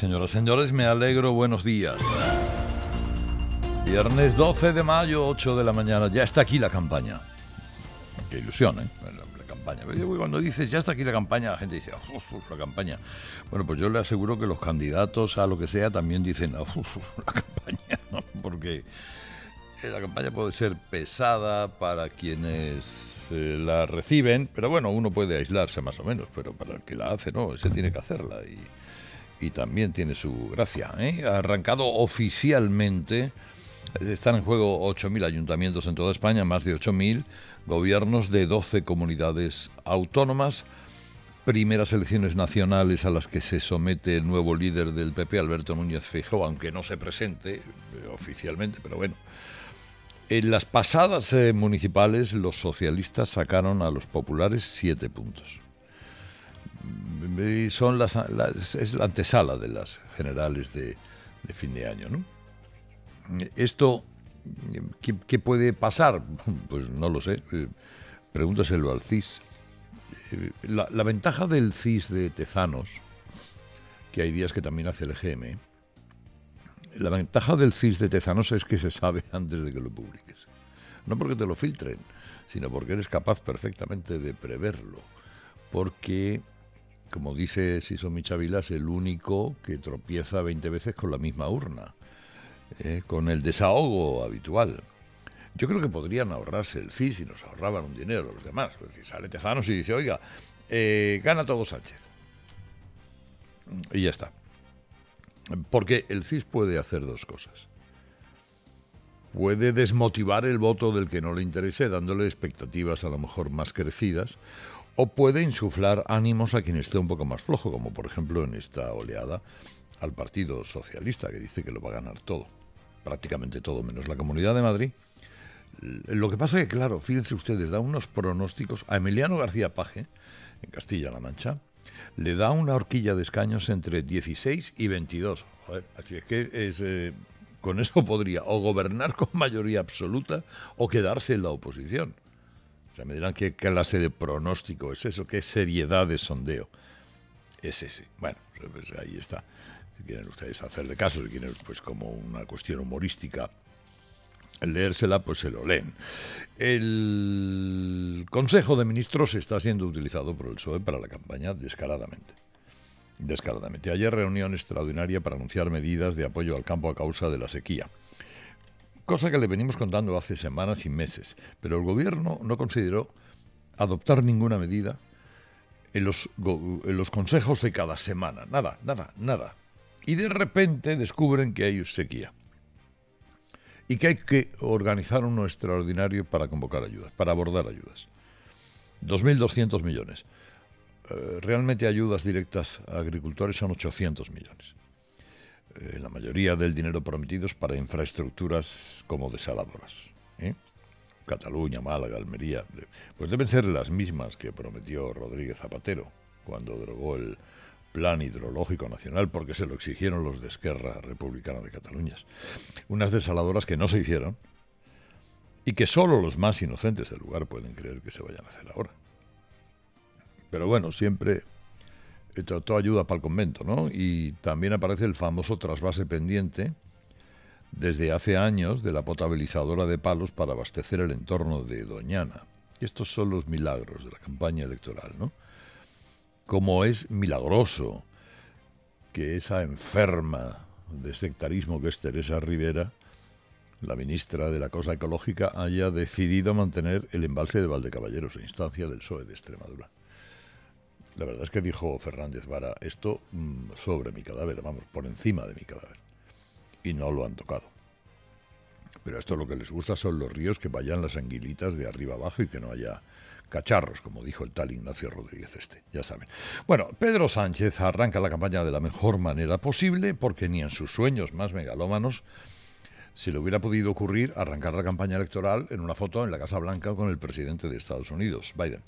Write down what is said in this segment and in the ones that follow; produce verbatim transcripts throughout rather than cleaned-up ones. Señoras y señores, me alegro, buenos días. Viernes doce de mayo, ocho de la mañana, ya está aquí la campaña. Qué ilusión, ¿eh? La, la campaña. Cuando dices, ya está aquí la campaña, la gente dice, uf, uf, la campaña. Bueno, pues yo le aseguro que los candidatos a lo que sea también dicen, uf, uf, la campaña, ¿no? Porque la campaña puede ser pesada para quienes eh, la reciben, pero bueno, uno puede aislarse más o menos, pero para el que la hace, no, ese tiene que hacerla y... Y también tiene su gracia, ¿eh? Ha arrancado oficialmente, están en juego ocho mil ayuntamientos en toda España, más de ocho mil gobiernos de doce comunidades autónomas. Primeras elecciones nacionales a las que se somete el nuevo líder del P P, Alberto Núñez Feijóo, aunque no se presente oficialmente, pero bueno. En las pasadas eh, municipales los socialistas sacaron a los populares siete puntos. Son las, las, es la antesala de las generales de, de fin de año, ¿no? Esto, ¿qué, qué puede pasar? Pues no lo sé, pregúntaselo al C I S. La, la ventaja del C I S de Tezanos, que hay días que también hace el E G M, la ventaja del C I S de Tezanos es que se sabe antes de que lo publiques. No porque te lo filtren, sino porque eres capaz perfectamente de preverlo. Porque, como dice Sismi Chavilas, el único que tropieza veinte veces con la misma urna, eh, con el desahogo habitual. Yo creo que podrían ahorrarse el C I S si nos ahorraban un dinero los demás. Es decir, sale Tezanos y dice, oiga, eh, gana todo Sánchez. Y ya está. Porque el C I S puede hacer dos cosas. Puede desmotivar el voto del que no le interese, dándole expectativas a lo mejor más crecidas, o puede insuflar ánimos a quien esté un poco más flojo, como por ejemplo en esta oleada al Partido Socialista, que dice que lo va a ganar todo, prácticamente todo, menos la Comunidad de Madrid. Lo que pasa es que, claro, fíjense ustedes, da unos pronósticos. A Emiliano García Page, en Castilla-La Mancha, le da una horquilla de escaños entre dieciséis y veintidós. Joder, así es que es, eh, con eso podría o gobernar con mayoría absoluta o quedarse en la oposición. O sea, me dirán qué clase de pronóstico es eso, qué seriedad de sondeo es ese. Bueno, pues ahí está. Si quieren ustedes hacerle caso, si quieren, pues como una cuestión humorística, leérsela, pues se lo leen. El Consejo de Ministros está siendo utilizado por el P S O E para la campaña descaradamente. Descaradamente. Ayer reunión extraordinaria para anunciar medidas de apoyo al campo a causa de la sequía. Cosa que le venimos contando hace semanas y meses, pero el gobierno no consideró adoptar ninguna medida en los, en los consejos de cada semana. Nada, nada, nada. Y de repente descubren que hay sequía y que hay que organizar uno extraordinario para convocar ayudas, para abordar ayudas. dos mil doscientos millones. Eh, realmente ayudas directas a agricultores son ochocientos millones. La mayoría del dinero prometido es para infraestructuras como desaladoras, ¿eh? Cataluña, Málaga, Almería, pues deben ser las mismas que prometió Rodríguez Zapatero cuando derogó el Plan Hidrológico Nacional porque se lo exigieron los de Esquerra Republicana de Cataluña. Unas desaladoras que no se hicieron y que solo los más inocentes del lugar pueden creer que se vayan a hacer ahora. Pero bueno, siempre... Todo ayuda para el convento, ¿no? Y también aparece el famoso trasvase pendiente desde hace años de la potabilizadora de Palos para abastecer el entorno de Doñana. Y estos son los milagros de la campaña electoral, ¿no? Como es milagroso que esa enferma de sectarismo que es Teresa Rivera, la ministra de la Cosa Ecológica, haya decidido mantener el embalse de Valdecaballeros a instancia del P S O E de Extremadura. La verdad es que dijo Fernández Vara, esto mm, sobre mi cadáver, vamos, por encima de mi cadáver. Y no lo han tocado. Pero esto lo que les gusta son los ríos, que vayan las anguilitas de arriba abajo y que no haya cacharros, como dijo el tal Ignacio Rodríguez este, ya saben. Bueno, Pedro Sánchez arranca la campaña de la mejor manera posible, porque ni en sus sueños más megalómanos se le hubiera podido ocurrir arrancar la campaña electoral en una foto en la Casa Blanca con el presidente de Estados Unidos, Biden.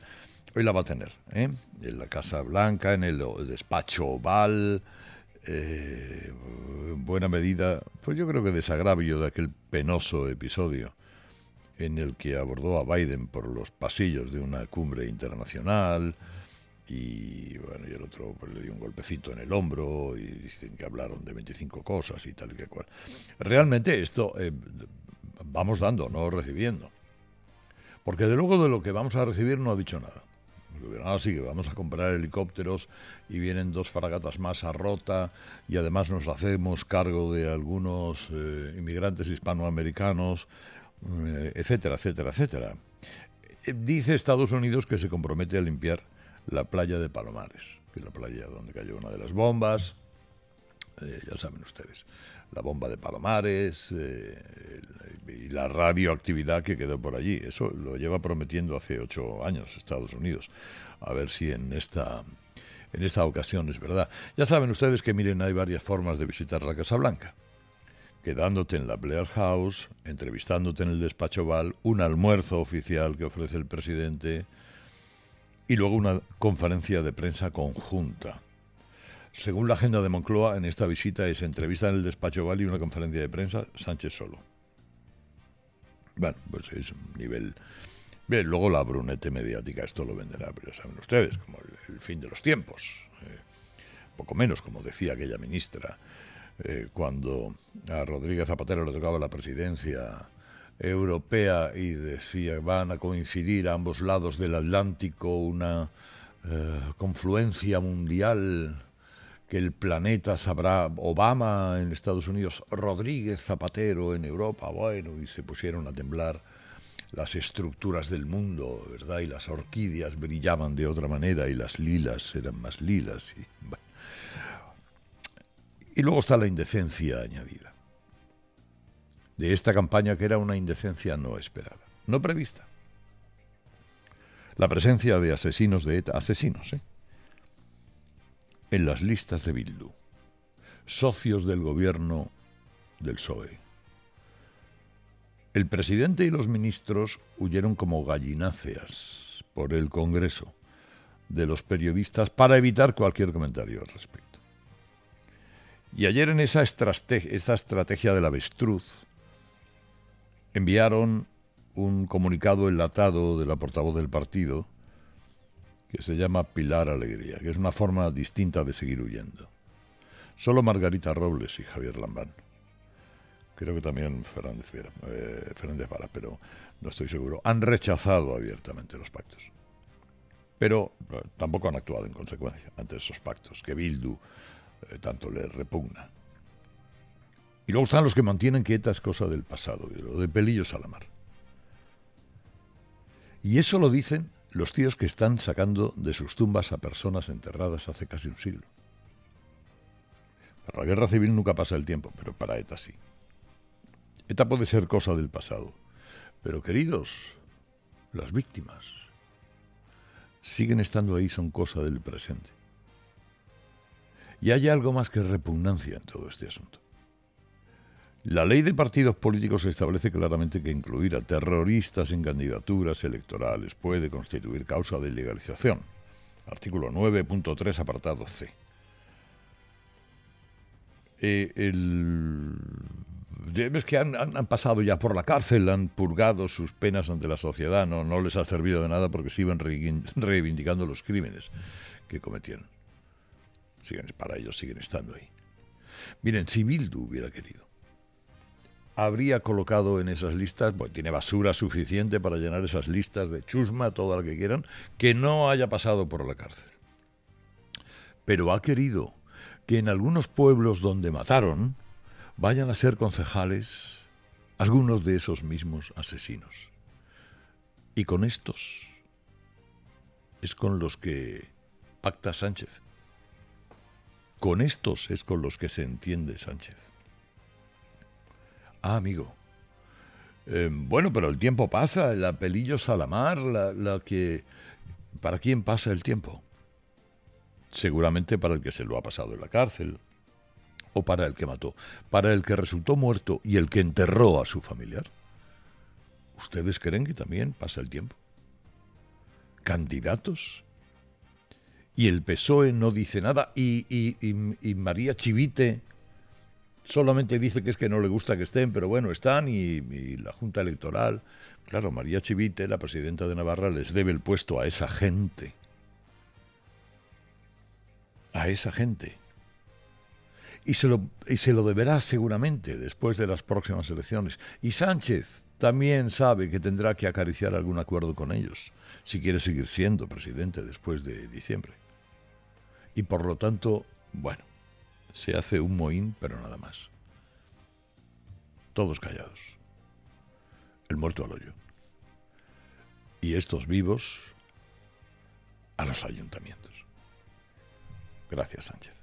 Hoy la va a tener, ¿eh? En la Casa Blanca, en el despacho oval, eh, en buena medida, pues yo creo que desagravio de aquel penoso episodio en el que abordó a Biden por los pasillos de una cumbre internacional, y bueno, y el otro pues, le dio un golpecito en el hombro y dicen que hablaron de veinticinco cosas y tal y que cual. Realmente esto eh, vamos dando, no recibiendo. Porque de luego de lo que vamos a recibir no ha dicho nada. Ah, sí, vamos a comprar helicópteros y vienen dos fragatas más a rota y además nos hacemos cargo de algunos eh, inmigrantes hispanoamericanos, eh, etcétera, etcétera, etcétera. Dice Estados Unidos que se compromete a limpiar la playa de Palomares, que es la playa donde cayó una de las bombas, eh, ya saben ustedes, la bomba de Palomares eh, y la radioactividad que quedó por allí. Eso lo lleva prometiendo hace ocho años Estados Unidos. A ver si en esta, en esta ocasión es verdad. Ya saben ustedes que, miren, hay varias formas de visitar la Casa Blanca. Quedándote en la Blair House, entrevistándote en el despacho Oval, un almuerzo oficial que ofrece el presidente y luego una conferencia de prensa conjunta. Según la agenda de Moncloa, en esta visita es entrevista en el despacho Oval y una conferencia de prensa, Sánchez solo. Bueno, pues es un nivel... Bien, luego la brunete mediática, esto lo venderá, pero ya saben ustedes, como el, el fin de los tiempos. Eh, poco menos, como decía aquella ministra, eh, cuando a Rodríguez Zapatero le tocaba la presidencia europea y decía, van a coincidir a ambos lados del Atlántico una eh, confluencia mundial... que el planeta sabrá, Obama en Estados Unidos, Rodríguez Zapatero en Europa, bueno, y se pusieron a temblar las estructuras del mundo, ¿verdad? Y las orquídeas brillaban de otra manera, y las lilas eran más lilas. Y, bueno. Y luego está la indecencia añadida de esta campaña, que era una indecencia no esperada, no prevista. La presencia de asesinos de ETA, asesinos, ¿eh? en las listas de Bildu, socios del gobierno del P S O E. El presidente y los ministros huyeron como gallináceas por el Congreso de los periodistas para evitar cualquier comentario al respecto. Y ayer en esa estrategia, esa estrategia del avestruz, enviaron un comunicado enlatado de la portavoz del partido que se llama Pilar Alegría, que es una forma distinta de seguir huyendo. Solo Margarita Robles y Javier Lambán. Creo que también Fernández Vara, eh, Fernández Vara, pero no estoy seguro. Han rechazado abiertamente los pactos. Pero eh, tampoco han actuado en consecuencia ante esos pactos, que Bildu eh, tanto le repugna. Y luego están los que mantienen que ETA es cosa del pasado, de lo de pelillos a la mar. Y eso lo dicen los tíos que están sacando de sus tumbas a personas enterradas hace casi un siglo. Para la guerra civil nunca pasa el tiempo, pero para ETA sí. ETA puede ser cosa del pasado, pero queridos, las víctimas siguen estando ahí, son cosa del presente. Y hay algo más que repugnancia en todo este asunto. La ley de partidos políticos establece claramente que incluir a terroristas en candidaturas electorales puede constituir causa de ilegalización. Artículo nueve punto tres, apartado C. Eh, el... Es que han, han, han pasado ya por la cárcel, han purgado sus penas ante la sociedad, no, no les ha servido de nada porque siguen reivindicando los crímenes que cometieron. Siguen, para ellos siguen estando ahí. Miren, si Bildu hubiera querido, habría colocado en esas listas, pues tiene basura suficiente para llenar esas listas de chusma, toda la que quieran, que no haya pasado por la cárcel. Pero ha querido que en algunos pueblos donde mataron vayan a ser concejales algunos de esos mismos asesinos. Y con estos es con los que pacta Sánchez. Con estos es con los que se entiende Sánchez. Ah, amigo. Eh, bueno, pero el tiempo pasa, el pelillos a la mar, la, la que... ¿Para quién pasa el tiempo? Seguramente para el que se lo ha pasado en la cárcel, o para el que mató, para el que resultó muerto y el que enterró a su familiar. ¿Ustedes creen que también pasa el tiempo? ¿Candidatos? Y el P S O E no dice nada, y, y, y, y María Chivite... Solamente dice que es que no le gusta que estén, pero bueno, están y, y la Junta Electoral... Claro, María Chivite, la presidenta de Navarra, les debe el puesto a esa gente. a esa gente. Y se, lo, y se lo deberá seguramente después de las próximas elecciones. Y Sánchez también sabe que tendrá que acariciar algún acuerdo con ellos si quiere seguir siendo presidente después de diciembre. Y por lo tanto, bueno, se hace un mohín, pero nada más. Todos callados. El muerto al hoyo. Y estos vivos a los ayuntamientos. Gracias, Sánchez.